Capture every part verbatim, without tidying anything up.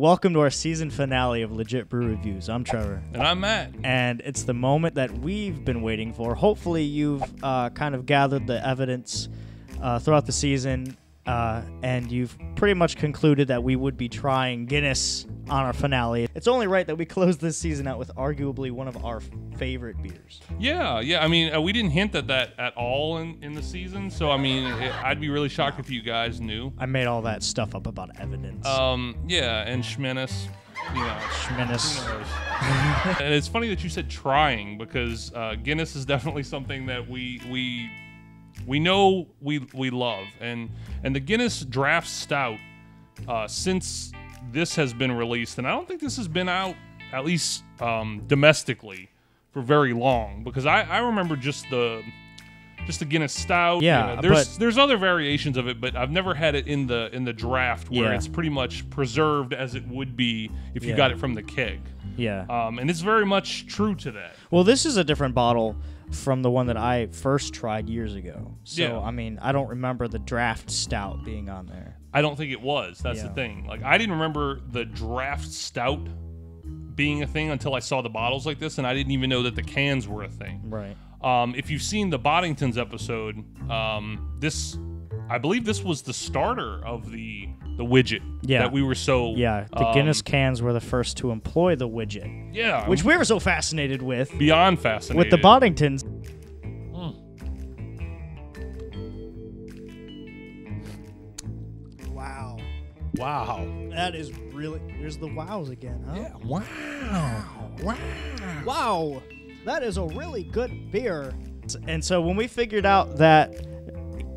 Welcome to our season finale of Legit Brew Reviews. I'm Trevor. And I'm Matt. And it's the moment that we've been waiting for. Hopefully you've uh, kind of gathered the evidence uh, throughout the season, uh, and you've pretty much concluded that we would be trying Guinness on our finale. It's only right that we close this season out with arguably one of our favorite beers. Yeah, yeah. I mean, uh, we didn't hint at that at all in, in the season, so I mean, it, I'd be really shocked if you guys knew. I made all that stuff up about evidence. Um, yeah, and Schmenis. You know, Schmenis. And it's funny that you said trying, because uh, Guinness is definitely something that we we we know we we love, and and the Guinness Draft Stout uh, since. This has been released, and I don't think this has been out, at least um, domestically, for very long. Because I, I remember just the just the Guinness Stout. Yeah, you know, there's but, there's other variations of it, but I've never had it in the in the draft where yeah. it's pretty much preserved as it would be if you yeah. got it from the keg. Yeah, um, and it's very much true to that. Well, this is a different bottle from the one that I first tried years ago. So, yeah. I mean, I don't remember the draft stout being on there. I don't think it was. That's yeah. the thing. Like, I didn't remember the draft stout being a thing until I saw the bottles like this, and I didn't even know that the cans were a thing. Right. Um, if you've seen the Boddington's episode, um, this, I believe this was the starter of the the widget yeah. that we were so... Yeah, the um, Guinness cans were the first to employ the widget. Yeah. Which we were so fascinated with. Beyond fascinated. With the Boddington's. Mm. Wow. Wow. That is really... Here's the wows again, huh? Yeah. Wow. Wow. Wow. That is a really good beer. And so when we figured out that...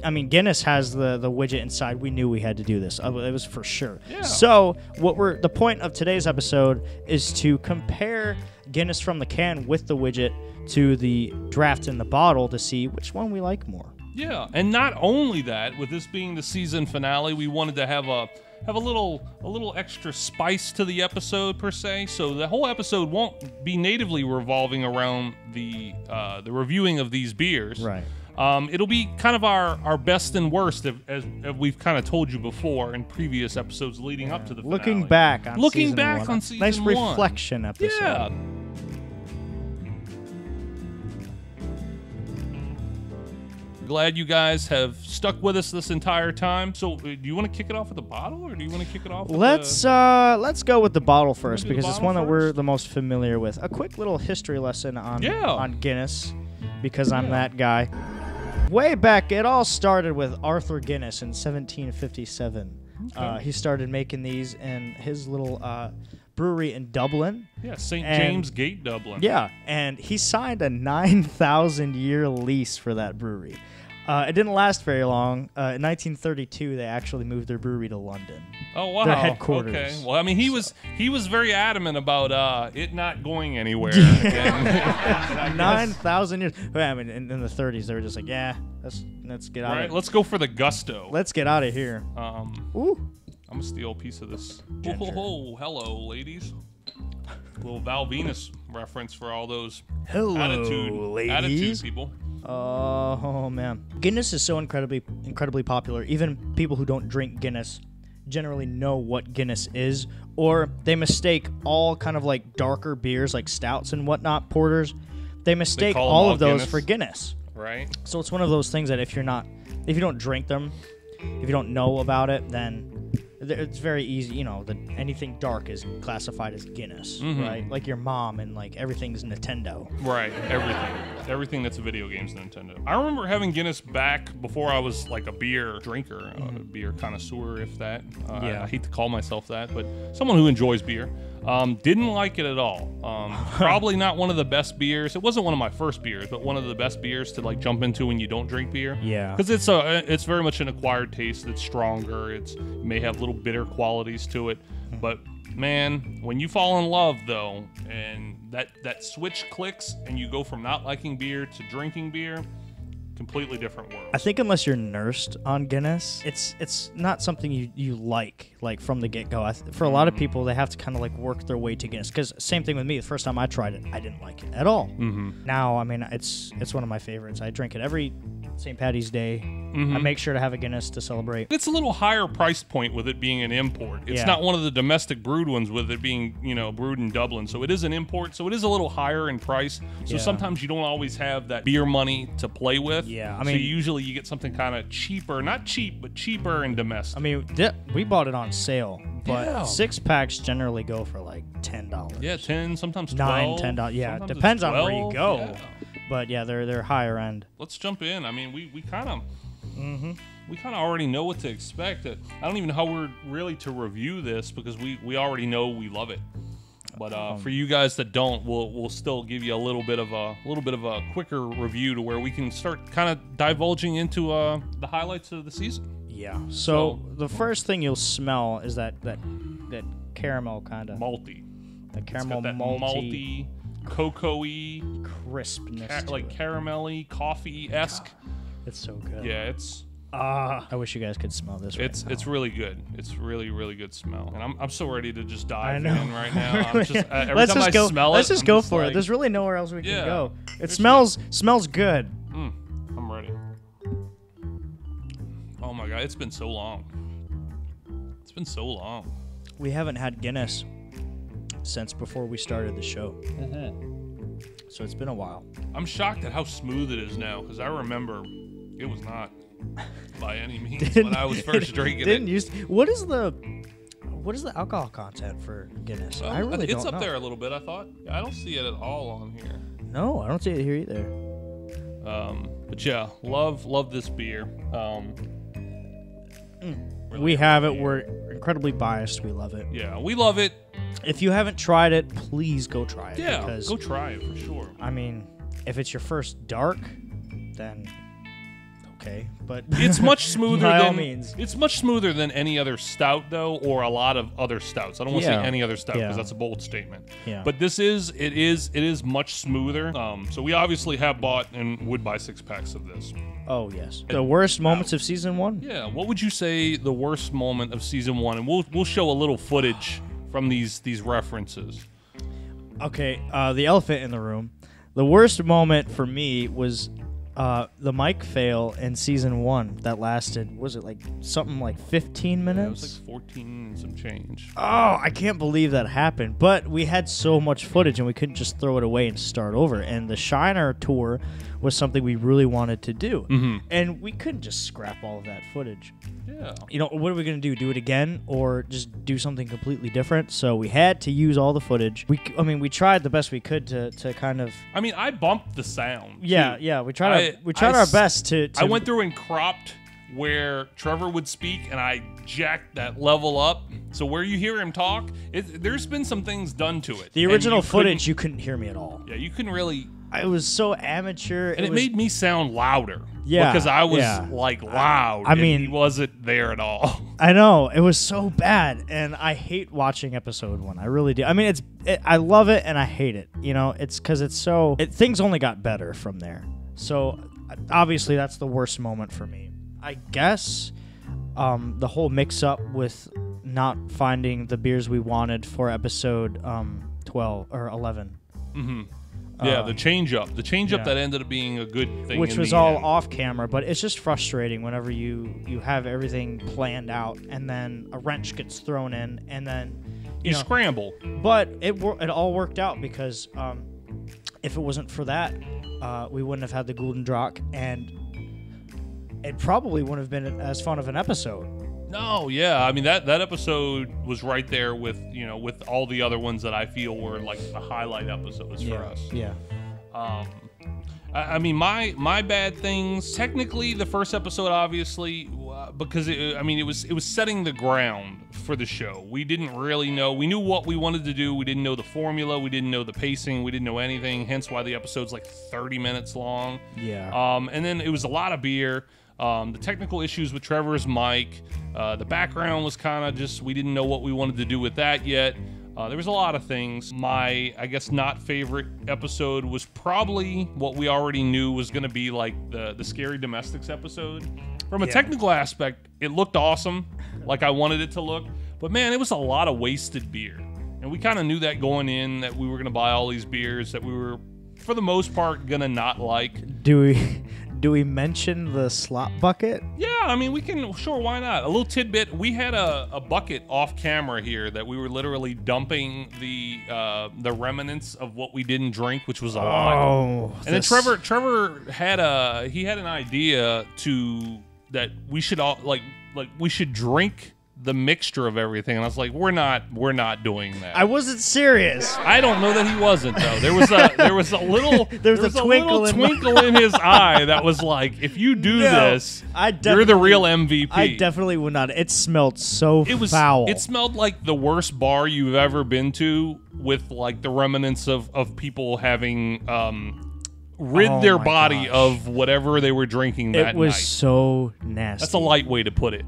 I mean, Guinness has the, the widget inside. We knew we had to do this. It was for sure. Yeah. So what we're the point of today's episode is to compare Guinness from the can with the widget to the draft in the bottle to see which one we like more. Yeah, and not only that, with this being the season finale, we wanted to have a have a little a little extra spice to the episode per se. So the whole episode won't be natively revolving around the uh, the reviewing of these beers. Right. Um, it'll be kind of our, our best and worst, if, as if we've kind of told you before in previous episodes leading yeah. up to the finale. Looking back on Looking season back one. on season nice one. Nice reflection episode. Yeah. Glad you guys have stuck with us this entire time. So, do you want to kick it off with the bottle, or do you want to kick it off? With let's the... uh, let's go with the bottle first, because bottle it's one first? that we're the most familiar with. A quick little history lesson on yeah. on Guinness, because I'm yeah. that guy. Way back, it all started with Arthur Guinness in seventeen fifty-seven. Okay. Uh, he started making these in his little uh, brewery in Dublin. Yeah, Saint James Gate, Dublin. Yeah, and he signed a nine thousand year lease for that brewery. Uh, it didn't last very long. Uh, in nineteen thirty-two, they actually moved their brewery to London. Oh wow! Their headquarters. Okay. Well, I mean, he was he was very adamant about uh, it not going anywhere. Nine thousand years. I mean, in, in the thirties, they were just like, yeah, let's let's get out. All right, let's go for the gusto. Let's get out of here. Um, Ooh. I'm gonna steal a piece of this. Oh, ho, ho. Hello, ladies. A little Val Venis reference for all those Hello, attitude, ladies. attitude people. Uh, oh, man. Guinness is so incredibly, incredibly popular. Even people who don't drink Guinness generally know what Guinness is, or they mistake all kind of like darker beers like stouts and whatnot, porters. They mistake they all, all of those Guinness. for Guinness. Right. So it's one of those things that if you're not, if you don't drink them, if you don't know about it, then... It's very easy, you know, the, anything dark is classified as Guinness, mm-hmm. right? Like your mom and, like, everything's Nintendo. Right, everything. Everything that's a video game's Nintendo. I remember having Guinness back before I was, like, a beer drinker, mm-hmm. a beer connoisseur, if that. Uh, yeah. I, I hate to call myself that, but someone who enjoys beer. Um, didn't like it at all. Um, probably not one of the best beers. It wasn't one of my first beers, but one of the best beers to like jump into when you don't drink beer. Yeah. Because it's a, it's very much an acquired taste. It's stronger. It's it may have little bitter qualities to it. But man, when you fall in love though, and that that switch clicks, and you go from not liking beer to drinking beer. Completely different world. I think unless you're nursed on Guinness, it's it's not something you, you like, like from the get-go. I th for a lot of people, they have to kind of like work their way to Guinness. Because same thing with me. The first time I tried it, I didn't like it at all. Mm-hmm. Now, I mean, it's it's one of my favorites. I drink it every Saint Patty's Day, mm-hmm. I make sure to have a Guinness to celebrate. It's a little higher price point with it being an import. It's yeah. not one of the domestic brewed ones with it being, you know, brewed in Dublin. So it is an import, so it is a little higher in price. So yeah. sometimes you don't always have that beer money to play with. Yeah, I mean, so usually you get something kind of cheaper, not cheap, but cheaper and domestic. I mean, we bought it on sale, but yeah. six packs generally go for like ten dollars. Yeah, ten, sometimes twelve. Nine, ten dollars. Yeah, it depends on where you go. Yeah. But yeah, they're they're higher end. Let's jump in. I mean, we we kind of mm-hmm. we kind of already know what to expect. I don't even know how we're really to review this because we we already know we love it. But uh, for you guys that don't, we'll we'll still give you a little bit of a little bit of a quicker review to where we can start kind of divulging into uh, the highlights of the season. Yeah. So, so the first thing you'll smell is that that that caramel kind of malty, the caramel it's got that malty. malty cocoa-y crispness, ca like it. caramelly, coffee-esque. It's so good. Yeah, it's. Uh, I wish you guys could smell this. It's right now. It's really good. It's really really good smell, and I'm I'm so ready to just dive in right now. I'm just, uh, every let's time just I go, smell let's it, let's just I'm go just for like, it. There's really nowhere else we can yeah, go. It smells good. smells good. Mm, I'm ready. Oh my god, it's been so long. It's been so long. We haven't had Guinness since before we started the show. Uh-huh. So it's been a while. I'm shocked at how smooth it is now, because I remember it was not by any means when I was first drinking didn't it. Used to, what is the what is the alcohol content for Guinness? Well, I really it's don't up know. There a little bit, I thought. I don't see it at all on here. No, I don't see it here either. Um, but yeah, love love this beer. Um, mm. really we have it. Beer. We're incredibly biased. We love it. Yeah, we love it. If you haven't tried it, please go try it. Yeah, because, go try it for sure. I mean, if it's your first dark, then okay. But it's much smoother. By than, all means, it's much smoother than any other stout, though, or a lot of other stouts. I don't want to yeah. say any other stout because yeah. that's a bold statement. Yeah. But this is it is it is much smoother. Um. So we obviously have bought and would buy six packs of this. Oh yes. The worst moments of season one. Yeah. What would you say the worst moment of season one? And we'll we'll show a little footage from these these references. Okay, uh, the elephant in the room. The worst moment for me was uh, the mic fail in season one that lasted, was it like something like fifteen minutes? Yeah, it was like fourteen and some change. Oh, I can't believe that happened. But we had so much footage and we couldn't just throw it away and start over. And the Shiner tour was something we really wanted to do. Mm-hmm. And we couldn't just scrap all of that footage. Yeah. You know, what are we going to do? Do it again or just do something completely different? So we had to use all the footage. We, I mean, we tried the best we could to, to kind of... I mean, I bumped the sound. Yeah, too. yeah. We tried, I, our, we tried I, our best to, to... I went through and cropped where Trevor would speak, and I jacked that level up. So where you hear him talk, it, there's been some things done to it. The original you footage, couldn't, you couldn't hear me at all. Yeah, you couldn't really... It was so amateur. And it, it was, made me sound louder. Yeah. Because I was, yeah. like, loud. I, I mean... He wasn't there at all. I know. It was so bad. And I hate watching episode one. I really do. I mean, it's... It, I love it and I hate it. You know? It's because it's so... It, things only got better from there. So, obviously, that's the worst moment for me. I guess um, the whole mix-up with not finding the beers we wanted for episode um, twelve or eleven. Mm-hmm. Yeah, the change-up. The change-up yeah. that ended up being a good thing. Which in was the all end. off-camera, but it's just frustrating whenever you, you have everything planned out and then a wrench gets thrown in and then... You, you know, scramble. But it it all worked out because um, if it wasn't for that, uh, we wouldn't have had the Gulden Draak and it probably wouldn't have been as fun of an episode. No, yeah. I mean, that, that episode was right there with, you know, with all the other ones that I feel were, like, the highlight episodes yeah, for us. Yeah. Um, I, I mean, my my bad things, technically, the first episode, obviously, uh, because, it, I mean, it was, it was setting the ground for the show. We didn't really know. We knew what we wanted to do. We didn't know the formula. We didn't know the pacing. We didn't know anything, hence why the episode's, like, thirty minutes long. Yeah. Um, and then it was a lot of beer. Um, the technical issues with Trevor's mic, uh, the background was kind of just, we didn't know what we wanted to do with that yet. Uh, there was a lot of things. My, I guess, not favorite episode was probably what we already knew was going to be like the, the Scary Domestics episode. From a yeah. technical aspect, it looked awesome, like I wanted it to look. But man, it was a lot of wasted beer. And we kind of knew that going in, that we were going to buy all these beers that we were, for the most part, going to not like. Do we... do we mention the slop bucket? Yeah, I mean, we can, sure, why not? A little tidbit, we had a, a bucket off camera here that we were literally dumping the uh, the remnants of what we didn't drink, which was a lot. Oh, and then Trevor Trevor had a, he had an idea to, that we should all, like, like we should drink the mixture of everything, and I was like, "We're not, we're not doing that." I wasn't serious. I don't know that he wasn't though. There was a, there was a little, there was, there was a, a twinkle, little in twinkle in his eye that was like, "If you do no, this, I you're the real M V P." I definitely would not. It smelled so it was, foul. It smelled like the worst bar you've ever been to, with like the remnants of of people having um, rid oh their body gosh. of whatever they were drinking that night. It was night. so nasty. That's a light way to put it.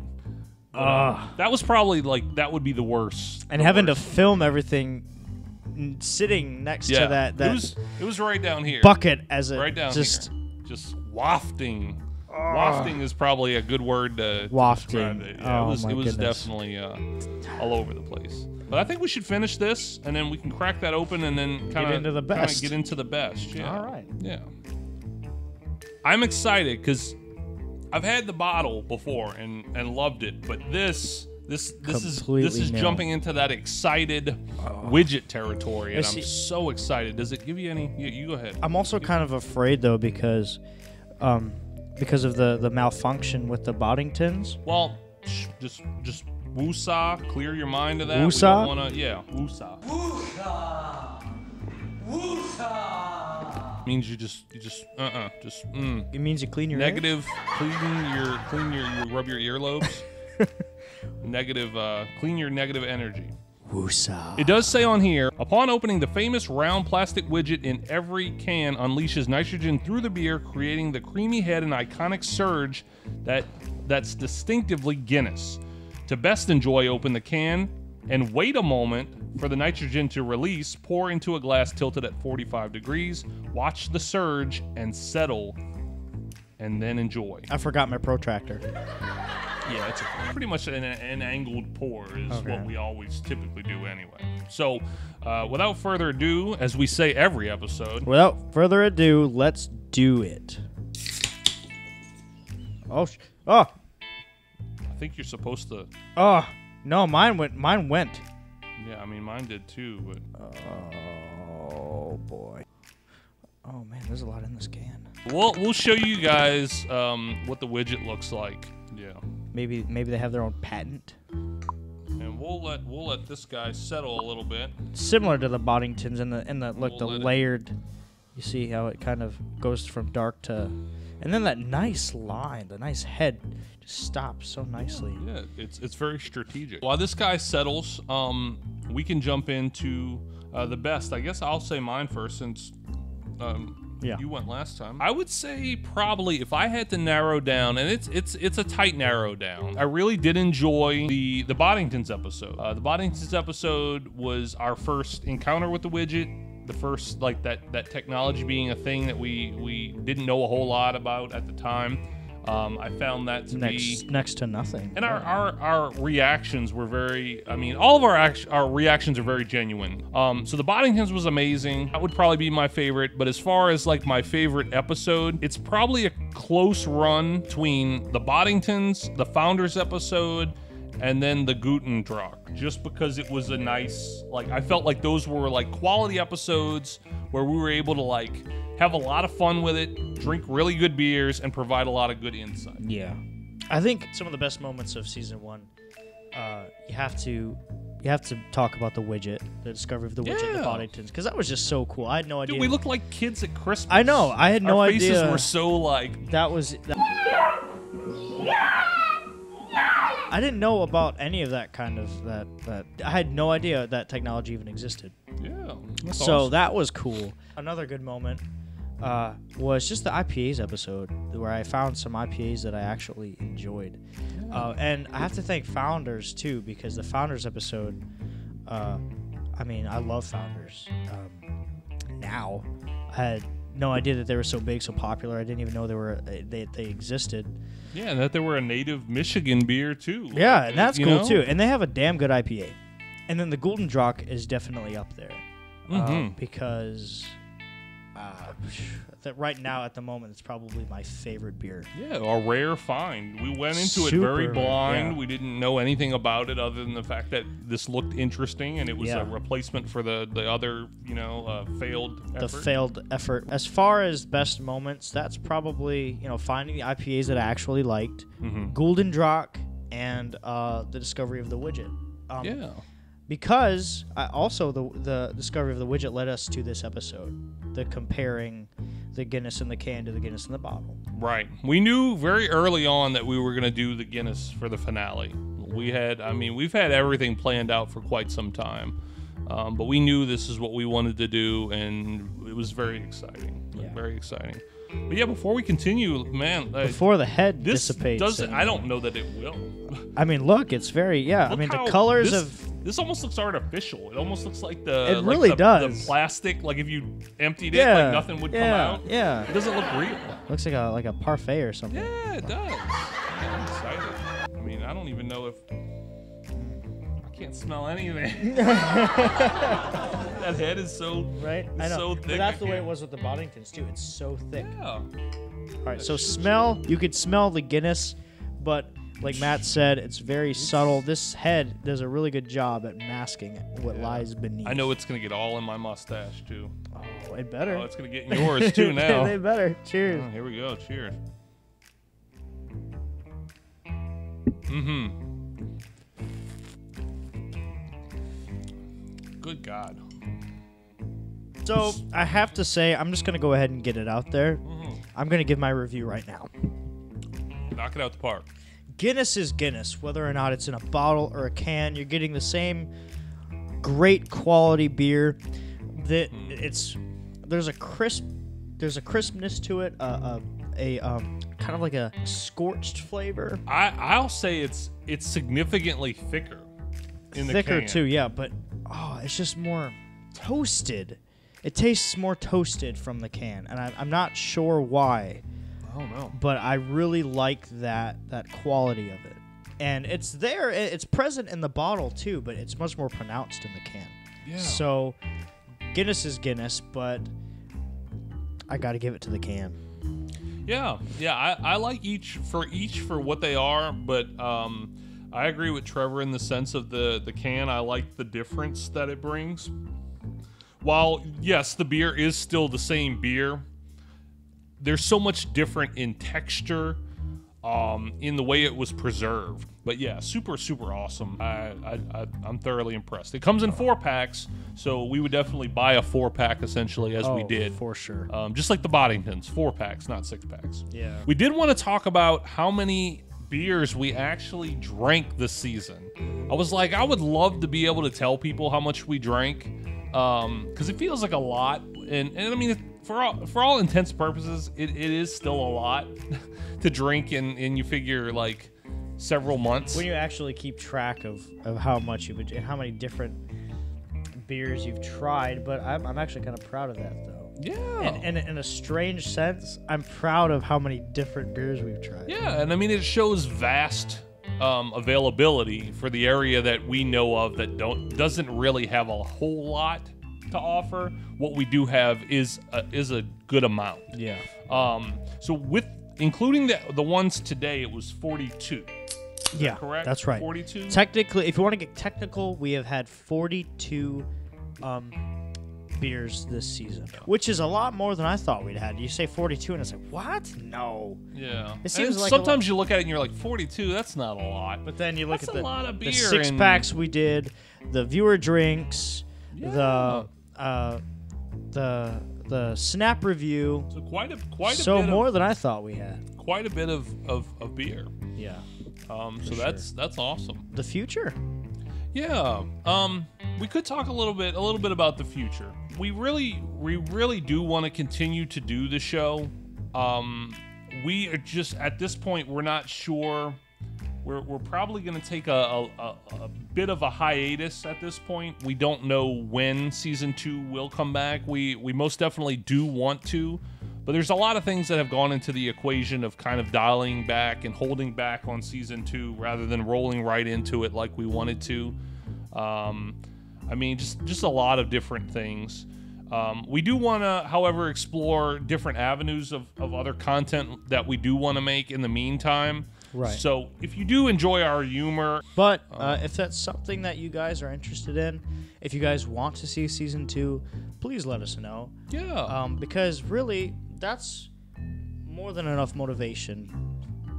Uh, that was probably like that would be the worst. And the having worst. to film everything, sitting next yeah. to that, that it was it was right down here bucket as a right down just here. just wafting. Uh, wafting is probably a good word to wafting. To it. Yeah, oh, it was, my it was definitely uh, all over the place. But I think we should finish this, and then we can crack that open, and then kind of get into the best. Yeah. All right. Yeah. I'm excited because I've had the bottle before and and loved it, but this this this Completely is this is new. jumping into that excited oh. widget territory, and I'm so excited. Does it give you any? You, you go ahead. I'm also give kind me. of afraid though because, um, because of the the malfunction with the Boddington's. Well, just just woosah, clear your mind of that. Woosah, we don't wanna, yeah, woosah. Woosah, woosah. Means you just, you just, uh, uh, just. Mm. It means you clean your negative. Ears? Clean your, clean your, you rub your earlobes. Negative, uh, clean your negative energy. Woosa. It does say on here, upon opening the famous round plastic widget in every can unleashes nitrogen through the beer, creating the creamy head and iconic surge that that's distinctively Guinness. To best enjoy, open the can and wait a moment for the nitrogen to release, pour into a glass tilted at forty-five degrees, watch the surge and settle, and then enjoy. I forgot my protractor. Yeah, it's a, pretty much an, an angled pour is okay. what we always typically do anyway. So, uh, without further ado, as we say every episode. Without further ado, let's do it. Oh, sh oh. I think you're supposed to. Oh, no, mine went, mine went. Yeah, I mean, mine did too, but... Oh, boy. Oh, man, there's a lot in this can. We'll, we'll show you guys um, what the widget looks like. Yeah. Maybe maybe they have their own patent. And we'll let we'll let this guy settle a little bit. Similar to the Boddington's in the, in the look, we'll the layered... It. You see how it kind of goes from dark to... And then that nice line, the nice head just stops so nicely. Yeah, it's it's very strategic. While this guy settles, um, we can jump into uh, the best. I guess I'll say mine first since um, yeah. you went last time. I would say probably if I had to narrow down, and it's it's it's a tight narrow down. I really did enjoy the the Boddington's episode. Uh, the Boddington's episode was our first encounter with the widget. The first, like that, that technology being a thing that we we didn't know a whole lot about at the time, um, I found that to next, be next to nothing. And our, our our reactions were very. I mean, all of our act our reactions are very genuine. Um, so the Boddington's was amazing. That would probably be my favorite. But as far as like my favorite episode, it's probably a close run between the Boddington's, the Founders episode, and then the Gulden Draak, just because it was a nice, like, I felt like those were like quality episodes where we were able to like have a lot of fun with it, drink really good beers, and provide a lot of good insight. Yeah, I think some of the best moments of season one, uh, you have to you have to talk about the widget, the discovery of the widget, yeah. and the Boddington's, because that was just so cool. I had no idea. Dude, we looked like kids at Christmas. I know. I had no Our idea. Our faces were so like. That was. That yeah! I didn't know about any of that kind of that that I had no idea that technology even existed. Yeah. That's so awesome. That was cool. Another good moment uh, was just the I P As episode where I found some I P As that I actually enjoyed, uh, and I have to thank Founders too, because the Founders episode. Uh, I mean, I love Founders. Um, now, I had no idea that they were so big, so popular. I didn't even know they were they they existed. Yeah, and that they were a native Michigan beer, too. Yeah, and that's you cool, know? too. And they have a damn good I P A. And then the Gulden Draak is definitely up there. Mm-hmm. uh, because Uh, that right now at the moment it's probably my favorite beer. Yeah, a rare find. We went into Super, it very blind. Yeah. We didn't know anything about it other than the fact that this looked interesting and it was yeah. a replacement for the the other you know uh, failed effort. The failed effort. As far as best moments, that's probably you know finding the I P As that I actually liked, mm-hmm. Gulden Draak, and uh, the discovery of the widget. Um, yeah. Because I also the the discovery of the widget led us to this episode, the comparing the Guinness in the can to the Guinness in the bottle. Right. We knew very early on that we were going to do the Guinness for the finale. We had, I mean, we've had everything planned out for quite some time, um, but we knew this is what we wanted to do, and it was very exciting. Yeah. Very exciting. But yeah, before we continue, man, like, before the head this dissipates, doesn't. And, I don't know that it will. I mean, look, it's very yeah. Look I mean, the colors this, of. This almost looks artificial. It almost looks like the it like really the, does. the plastic. Like if you emptied it, yeah. like nothing would yeah. come out. Yeah, it doesn't look real. It looks like a like a parfait or something. Yeah, it does. I'm excited. I mean, I don't even know if I can't smell anything. That head is so right. I know. So thick. But that's the way it was with the Boddington's too. It's so thick. Yeah. All right. That's so smell. You could smell the Guinness, but. Like Matt said, it's very subtle. This head does a really good job at masking what yeah. lies beneath. I know it's going to get all in my mustache, too. Oh, it better. Oh, it's going to get in yours, too, now. They better. Cheers. Oh, here we go. Cheers. Mm-hmm. Good God. So I have to say, I'm just going to go ahead and get it out there. Mm-hmm. I'm going to give my review right now. Knock it out the park. Guinness is Guinness, whether or not it's in a bottle or a can. You're getting the same great quality beer. That it's there's a crisp, there's a crispness to it, uh, a, a um, kind of like a scorched flavor. I I'll say it's it's significantly thicker in the can. Thicker too, yeah. But oh, it's just more toasted. It tastes more toasted from the can, and I, I'm not sure why. I don't know. But I really like that that quality of it. And it's there. It's present in the bottle, too, but it's much more pronounced in the can. Yeah. So Guinness is Guinness, but I got to give it to the can. Yeah. Yeah, I, I like each for each for what they are, but um, I agree with Trevor in the sense of the, the can. I like the difference that it brings. While, yes, the beer is still the same beer, there's so much different in texture, um, in the way it was preserved. But yeah, super, super awesome. I, I, I, I'm thoroughly impressed. It comes in four packs, so we would definitely buy a four pack essentially as oh, we did. For sure. Um, just like the Boddington's, four packs, not six packs. Yeah. We did want to talk about how many beers we actually drank this season. I was like, I would love to be able to tell people how much we drank, um, because it feels like a lot. And, and I mean, it, For all, for all intents and purposes, it, it is still a lot to drink, and, and you figure like several months. When you actually keep track of, of how much you've and how many different beers you've tried, but I'm, I'm actually kind of proud of that though. Yeah. And, and in a strange sense, I'm proud of how many different beers we've tried. Yeah, and I mean, it shows vast um, availability for the area that we know of that don't doesn't really have a whole lot to offer. What we do have is a, is a good amount. Yeah. Um. So with including the the ones today, it was forty-two. Is yeah. That correct. That's right. forty-two. Technically, if you want to get technical, we have had forty-two um, beers this season, yeah. which is a lot more than I thought we'd had. You say forty-two, and it's like, what? No. Yeah. It seems and like sometimes you look at it and you're like, forty-two. That's not a lot. But then you look that's at the, a lot of beer the six and... packs we did, the viewer drinks, yeah. the. Uh, the the snap review. So quite a quite a so bit more of, than I thought we had. Quite a bit of of, of beer. Yeah. Um. So sure. that's that's awesome. The future. Yeah. Um. We could talk a little bit a little bit about the future. We really we really do want to continue to do the show. Um. We are just at this point we're not sure. We're, we're probably going to take a, a, a, a bit of a hiatus at this point. We don't know when season two will come back. We we most definitely do want to, but there's a lot of things that have gone into the equation of kind of dialing back and holding back on season two rather than rolling right into it like we wanted to. Um, I mean, just, just a lot of different things. Um, we do want to, however, explore different avenues of, of other content that we do want to make in the meantime. Right. So if you do enjoy our humor. But uh, if that's something that you guys are interested in, if you guys want to see season two, please let us know. Yeah. Um, because really, that's more than enough motivation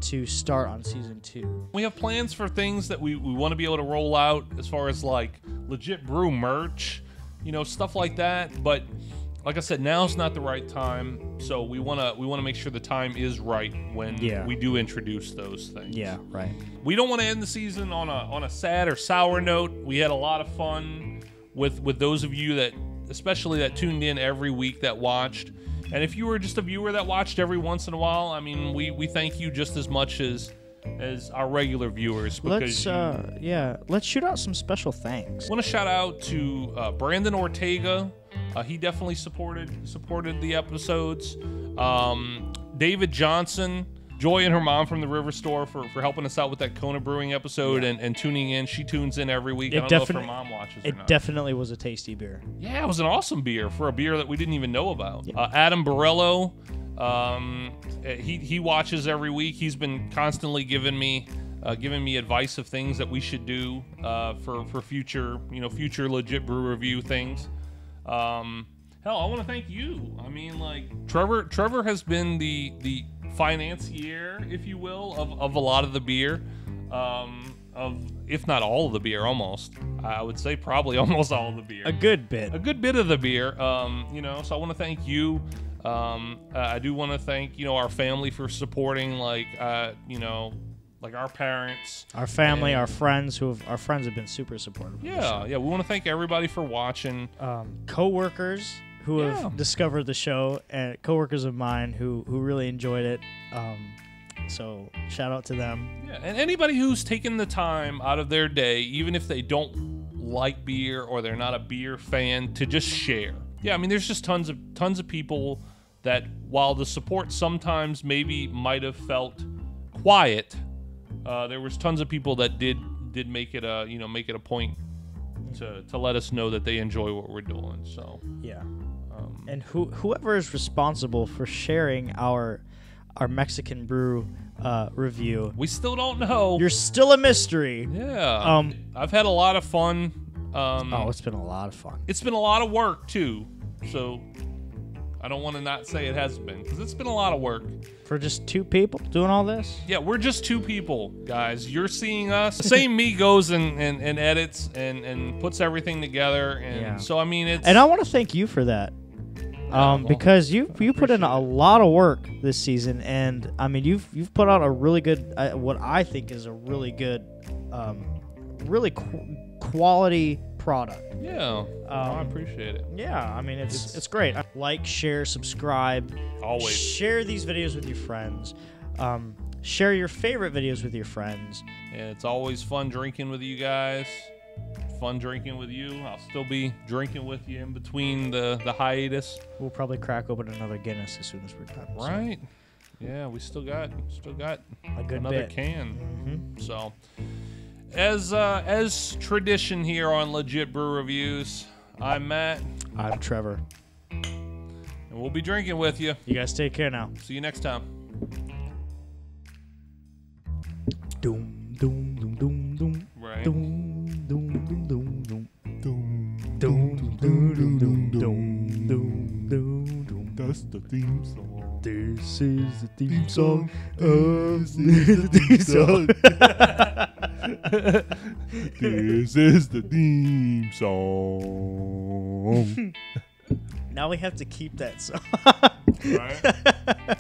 to start on season two. We have plans for things that we, we want to be able to roll out as far as like Legit Brew merch, you know, stuff like that. But like I said, now's not the right time. So we want to we want to make sure the time is right when yeah. we do introduce those things. Yeah, right. We don't want to end the season on a on a sad or sour note. We had a lot of fun with with those of you that, especially that tuned in every week, that watched. And if you were just a viewer that watched every once in a while, I mean, we, we thank you just as much as as our regular viewers. Because let's, uh, you, yeah, let's shoot out some special thanks. I want to shout out to uh, Brandon Ortega. Uh, he definitely supported supported the episodes. Um, David Johnson, Joy and her mom from the River Store for, for helping us out with that Kona Brewing episode and, and tuning in. She tunes in every week. It I don't know if her mom watches or It not. Definitely was a tasty beer. Yeah, it was an awesome beer for a beer that we didn't even know about. Yeah. Uh, Adam Borrello, um, he he watches every week. He's been constantly giving me uh, giving me advice of things that we should do uh, for for future you know future Legit Brew Review things. Um, hell, I want to thank you. I mean, like Trevor Trevor has been the the financier, if you will, of, of a lot of the beer, um, of if not all of the beer, almost. I would say probably almost all of the beer. A good bit. A good bit of the beer, um, you know, so I want to thank you. Um, uh, I do want to thank, you know, our family for supporting, like, uh, you know, like our parents. Our family, and, our friends, who have, our friends have been super supportive. Yeah, yeah, we want to thank everybody for watching. Um, co-workers who yeah. have discovered the show, and coworkers of mine who who really enjoyed it. Um, so shout out to them. Yeah, and anybody who's taken the time out of their day, even if they don't like beer or they're not a beer fan, to just share. Yeah, I mean, there's just tons of tons of people that, while the support sometimes maybe might have felt quiet, uh, there was tons of people that did did make it a you know make it a point to to let us know that they enjoy what we're doing. So yeah. And who, whoever is responsible for sharing our our Mexican brew uh, review, we still don't know. You're still a mystery. Yeah. Um, I've had a lot of fun. Um, oh, it's been a lot of fun. It's been a lot of work too. So I don't want to not say it has been, because it's been a lot of work for just two people doing all this. Yeah, we're just two people, guys. You're seeing us. The same me goes and, and, and edits and, and puts everything together. And yeah. so I mean, it's and I want to thank you for that. Um, because you you put in a lot of work this season, and I mean you've you've put out a really good, uh, what I think is a really good, um, really qu quality product. Yeah, um, no, I appreciate it. Yeah, I mean it's it's, it's great. Like, share, subscribe. Always share these videos with your friends. Um, share your favorite videos with your friends. Yeah, it's always fun drinking with you guys. Fun drinking with you. I'll still be drinking with you in between the, the hiatus. We'll probably crack open another Guinness as soon as we're done. Right. So. Yeah, we still got still got a good another bit. Can. Mm-hmm. So as uh, as tradition here on Legit Brew Reviews, I'm Matt. I'm Trevor. And we'll be drinking with you. You guys take care now. See you next time. Doom, doom, doom, doom, doom. Right. Doom. Doom doom doom doom doom doom doom doom doom doom. That's the theme song. This is the theme song. This is the theme song. This is the theme song. Now we have to keep that song. Right?